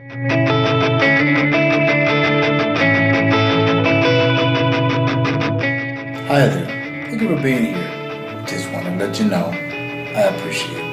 Hi there, thank you for being here. Just want to let you know I appreciate it.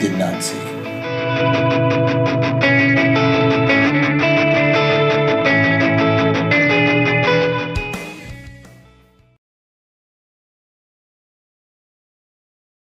did not see.